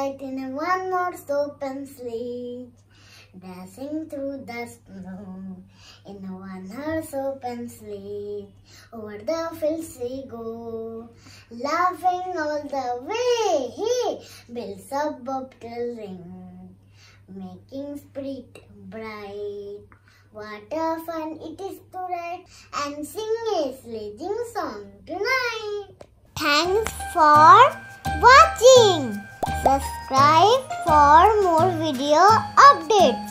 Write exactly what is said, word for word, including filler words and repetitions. night in a one horse open sledge, dashing through the snow in a one horse open sledge. Over the fields we go, laughing all the way. Hey, bells of bobtail ring, making spirit bright. What a fun it is to ride and sing a sledging song tonight. Thanks for watching. Subscribe for more video updates.